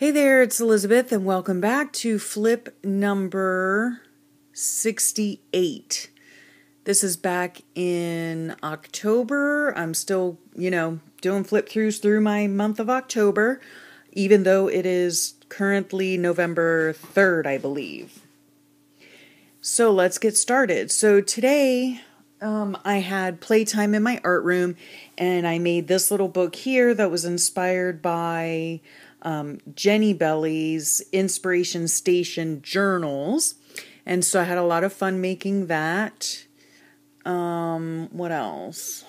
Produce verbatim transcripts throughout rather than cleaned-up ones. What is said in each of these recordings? Hey there, it's Elizabeth, and welcome back to flip number sixty-eight. This is back in October. I'm still, you know, doing flip throughs through my month of October, even though it is currently November third, I believe. So let's get started. So today, um, I had playtime in my art room, and I made this little book here that was inspired by Um, Jenny Belly's Inspiration Station Journals, and so I had a lot of fun making that. Um, what else?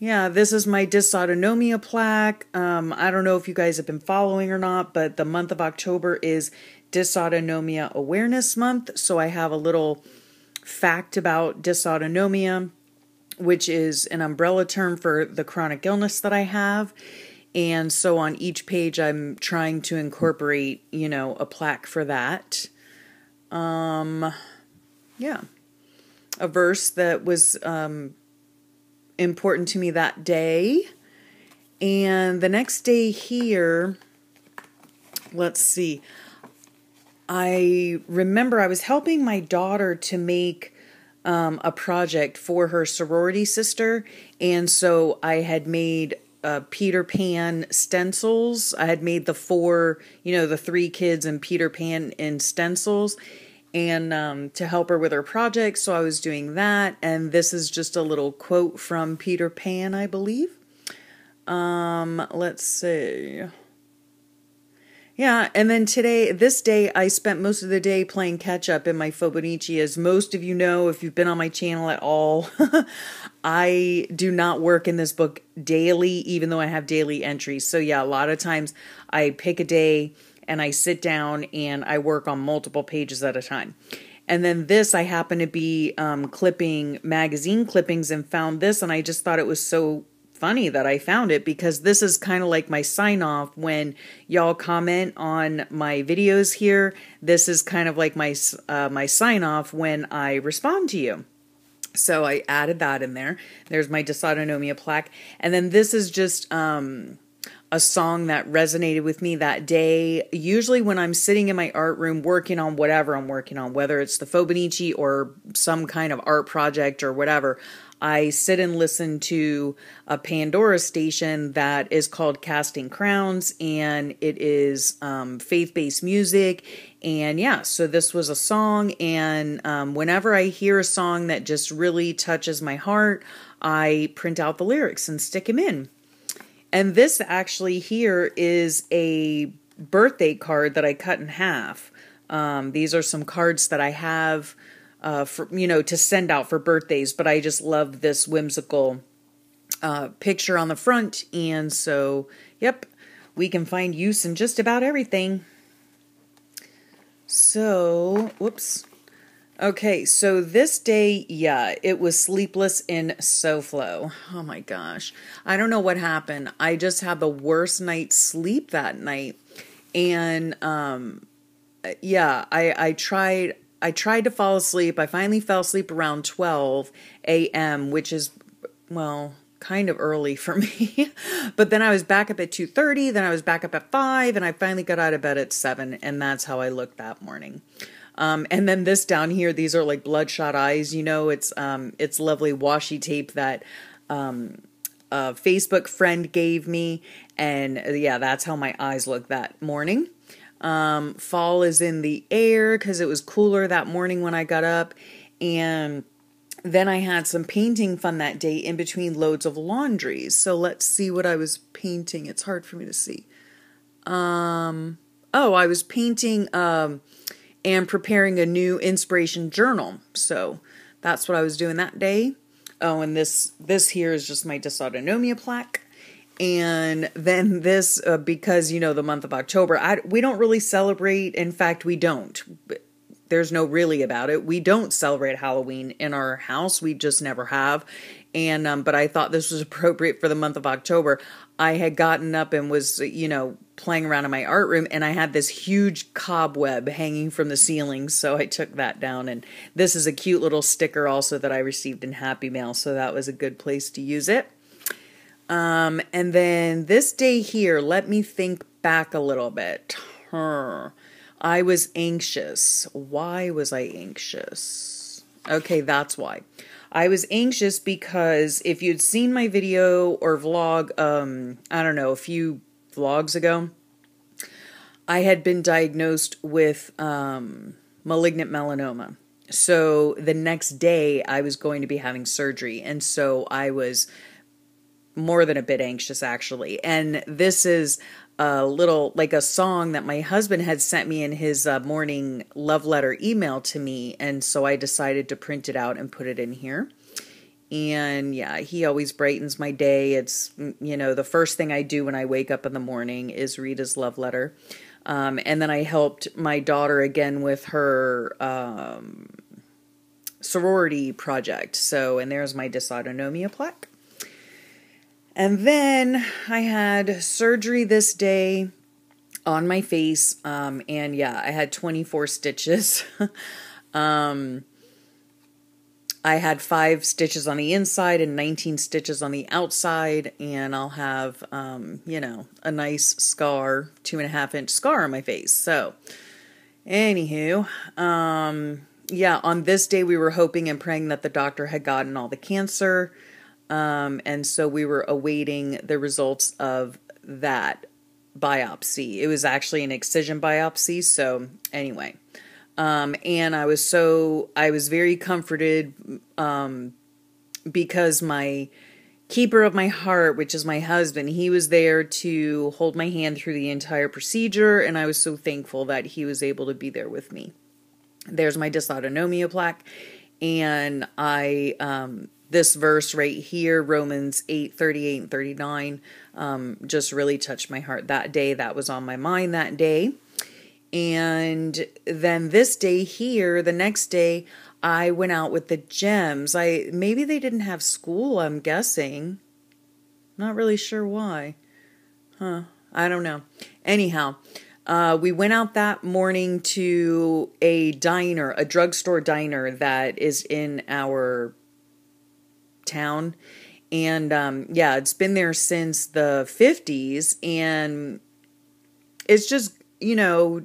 Yeah, this is my Dysautonomia plaque. Um, I don't know if you guys have been following or not, but the month of October is Dysautonomia Awareness Month, so I have a little fact about dysautonomia, which is an umbrella term for the chronic illness that I have. And so on each page, I'm trying to incorporate, you know, a plaque for that. Um, yeah. A verse that was um, important to me that day. And the next day here, let's see. I remember I was helping my daughter to make um, a project for her sorority sister. And so I had made Uh, Peter Pan stencils. I had made the four, you know, the three kids and Peter Pan in stencils, and um, to help her with her project. So I was doing that. And this is just a little quote from Peter Pan, I believe. Um, let's see. Yeah. And then today, this day, I spent most of the day playing catch up in my Fauxbonichi. As most of you know, if you've been on my channel at all, I do not work in this book daily, even though I have daily entries. So yeah, a lot of times I pick a day and I sit down and I work on multiple pages at a time. And then this, I happen to be um, clipping magazine clippings and found this. And I just thought it was so funny that I found it, because this is kind of like my sign off when y'all comment on my videos here. This is kind of like my, uh, my sign off when I respond to you. So I added that in there. There's my Dysautonomia plaque. And then this is just um, a song that resonated with me that day. Usually when I'm sitting in my art room working on whatever I'm working on, whether it's the Fauxbonichi or some kind of art project or whatever, I sit and listen to a Pandora station that is called Casting Crowns, and it is um, faith-based music. And yeah, so this was a song, and um, whenever I hear a song that just really touches my heart, I print out the lyrics and stick them in. And this actually here is a birthday card that I cut in half. Um, these are some cards that I have Uh, for, you know, to send out for birthdays, but I just love this whimsical uh, picture on the front. And so, yep, we can find use in just about everything. So, whoops. Okay, so this day, yeah, it was sleepless in SoFlo. Oh my gosh. I don't know what happened. I just had the worst night's sleep that night. And, um, yeah, I, I tried... I tried to fall asleep. I finally fell asleep around twelve a m, which is, well, kind of early for me. But then I was back up at two thirty, then I was back up at five, and I finally got out of bed at seven, and that's how I looked that morning. Um, and then this down here, these are like bloodshot eyes. You know, it's um, it's lovely washi tape that um, a Facebook friend gave me. And yeah, that's how my eyes looked that morning. Um, fall is in the air because it was cooler that morning when I got up. And then I had some painting fun that day in between loads of laundries. So let's see what I was painting. It's hard for me to see. Um, oh, I was painting, um, and preparing a new inspiration journal. So that's what I was doing that day. Oh, and this, this here is just my Dysautonomia plaque. And then this, uh, because, you know, the month of October, I, we don't really celebrate. In fact, we don't. There's no really about it. We don't celebrate Halloween in our house. We just never have. And, um, but I thought this was appropriate for the month of October. I had gotten up and was, you know, playing around in my art room, and I had this huge cobweb hanging from the ceiling. So I took that down, and this is a cute little sticker also that I received in Happy Mail. So that was a good place to use it. Um, and then this day here, let me think back a little bit. Huh. I was anxious. Why was I anxious? Okay, that's why. I was anxious because if you'd seen my video or vlog, um, I don't know, a few vlogs ago, I had been diagnosed with um, malignant melanoma. So the next day I was going to be having surgery. And so I was more than a bit anxious, actually. And this is a little like a song that my husband had sent me in his uh, morning love letter email to me. And so I decided to print it out and put it in here. And yeah, he always brightens my day. It's, you know, the first thing I do when I wake up in the morning is read his love letter. Um, and then I helped my daughter again with her um, sorority project. So, and there's my dysautonomia plaque. And then I had surgery this day on my face. Um, and yeah, I had twenty-four stitches. um, I had five stitches on the inside and nineteen stitches on the outside, and I'll have, um, you know, a nice scar, two and a half inch scar on my face. So anywho, um, yeah, on this day we were hoping and praying that the doctor had gotten all the cancer. Um, and so we were awaiting the results of that biopsy. It was actually an excision biopsy. So anyway, Um, and I was so, I was very comforted, um, because my keeper of my heart, which is my husband, he was there to hold my hand through the entire procedure. And I was so thankful that he was able to be there with me. There's my dysautonomia plaque. And I, um, this verse right here, Romans eight, thirty-eight and thirty-nine, um, just really touched my heart that day. That was on my mind that day. And then this day here, the next day, I went out with the gems. I maybe they didn't have school, I'm guessing. Not really sure why. Huh. I don't know. Anyhow, uh, we went out that morning to a diner, a drugstore diner that is in our town. And um, yeah, it's been there since the fifties. And it's just, you know,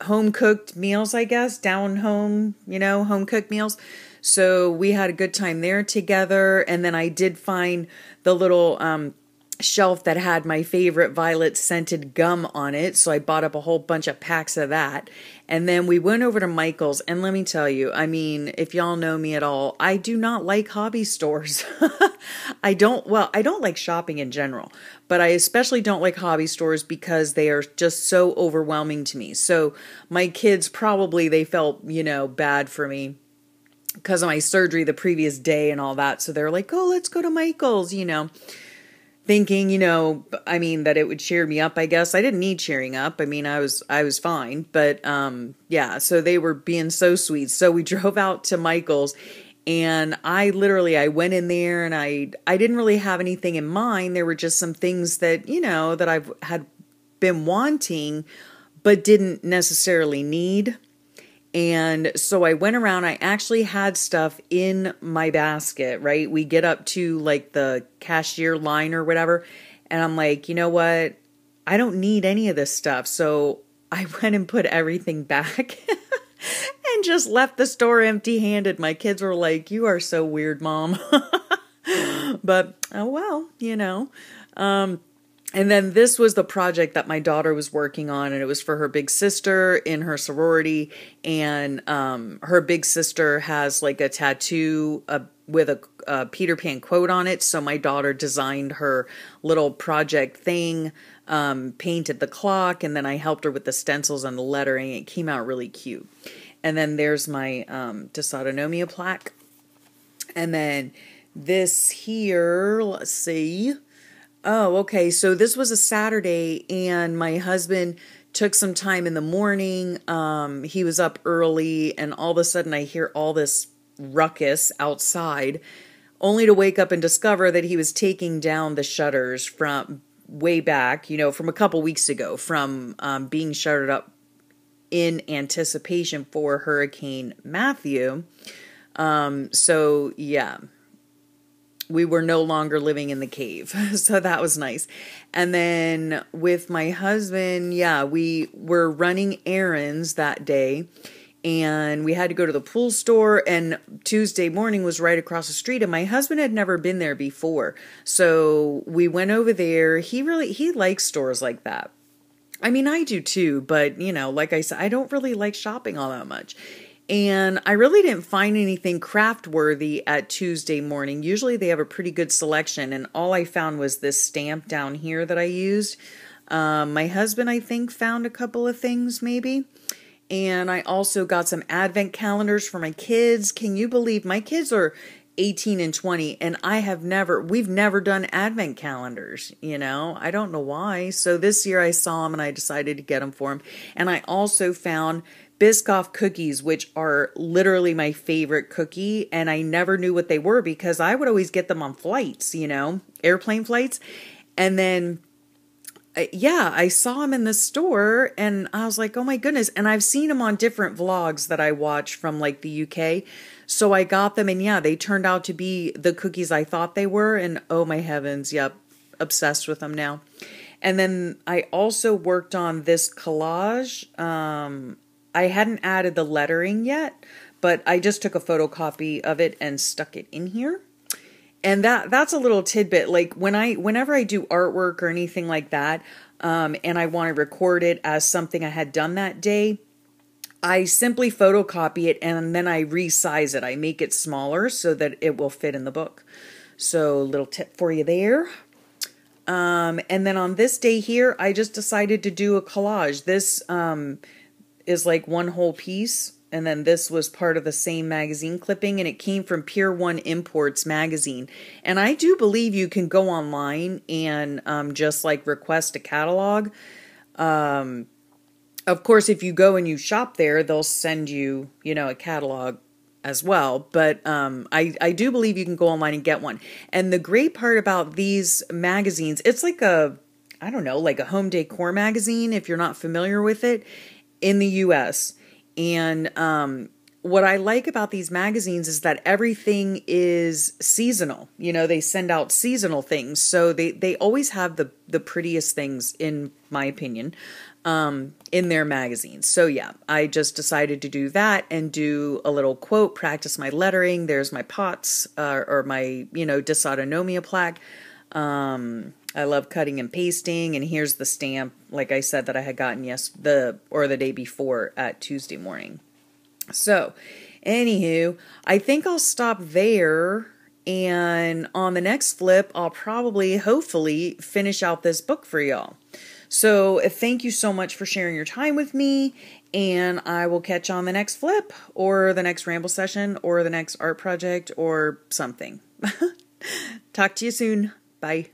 home-cooked meals, I guess, down home, you know, home-cooked meals. So we had a good time there together. And then I did find the little um, shelf that had my favorite violet-scented gum on it. So I bought up a whole bunch of packs of that. And then we went over to Michael's. And let me tell you, I mean, if y'all know me at all, I do not like hobby stores. I don't, well, I don't like shopping in general, but I especially don't like hobby stores because they are just so overwhelming to me. So my kids probably, they felt, you know, bad for me because of my surgery the previous day and all that. So they're like, oh, let's go to Michael's, you know, thinking, you know, I mean, that it would cheer me up, I guess. I didn't need cheering up. I mean, I was, I was fine, but, um, yeah, so they were being so sweet. So we drove out to Michael's and I literally, I went in there and I, I didn't really have anything in mind. There were just some things that, you know, that I've had been wanting, but didn't necessarily need. And so I went around, I actually had stuff in my basket, right? We get up to like the cashier line or whatever. And I'm like, you know what? I don't need any of this stuff. So I went and put everything back and just left the store empty handed. My kids were like, you are so weird, Mom. But oh, well, you know, um, and then this was the project that my daughter was working on, and it was for her big sister in her sorority. And um, her big sister has like a tattoo uh, with a, a Peter Pan quote on it. So my daughter designed her little project thing, um, painted the clock, and then I helped her with the stencils and the lettering. It came out really cute. And then there's my um, dysautonomia plaque. And then this here, let's see. Oh, okay. So this was a Saturday and my husband took some time in the morning. Um, he was up early and all of a sudden I hear all this ruckus outside only to wake up and discover that he was taking down the shutters from way back, you know, from a couple weeks ago from um, being shuttered up in anticipation for Hurricane Matthew. Um, so yeah. we were no longer living in the cave. So that was nice. And then with my husband, yeah, we were running errands that day and we had to go to the pool store, and Tuesday Morning was right across the street, and my husband had never been there before. So we went over there. He really, he likes stores like that. I mean, I do too, but you know, like I said, I don't really like shopping all that much. And I really didn't find anything craft worthy at Tuesday Morning. Usually they have a pretty good selection, and all I found was this stamp down here that I used. Um, my husband, I think, found a couple of things maybe. And I also got some advent calendars for my kids. Can you believe my kids are eighteen and twenty, and I have never, we've never done advent calendars, you know, I don't know why. So this year I saw them and I decided to get them for them. And I also found Biscoff cookies, which are literally my favorite cookie, and I never knew what they were because I would always get them on flights, you know, airplane flights. And then, uh, yeah, I saw them in the store and I was like, oh my goodness. And I've seen them on different vlogs that I watch from like the U K. So I got them, and yeah, they turned out to be the cookies I thought they were. And oh my heavens, yep, obsessed with them now. And then I also worked on this collage. Um, I hadn't added the lettering yet, but I just took a photocopy of it and stuck it in here. And that that's a little tidbit. Like when I, whenever I do artwork or anything like that, um, and I want to record it as something I had done that day, I simply photocopy it and then I resize it. I make it smaller so that it will fit in the book. So little tip for you there. Um, and then on this day here, I just decided to do a collage. This, um, is like one whole piece, and then this was part of the same magazine clipping, and it came from Pier One Imports magazine. And I do believe you can go online and um, just like request a catalog. Um, of course, if you go and you shop there, they'll send you, you know, a catalog as well. But um, I, I do believe you can go online and get one. And the great part about these magazines, it's like a, I don't know, like a home decor magazine if you're not familiar with it, in the U S. And um, what I like about these magazines is that everything is seasonal. You know, they send out seasonal things. So they, they always have the, the prettiest things, in my opinion, um, in their magazines. So yeah, I just decided to do that and do a little quote, practice my lettering. There's my P O T S uh, or my, you know, Dysautonomia plaque. Um, I love cutting and pasting, and here's the stamp, like I said, that I had gotten yes the or the day before at Tuesday Morning. So, anywho, I think I'll stop there, and on the next flip, I'll probably, hopefully, finish out this book for y'all. So, thank you so much for sharing your time with me, and I will catch you on the next flip, or the next ramble session, or the next art project, or something. Talk to you soon. Bye.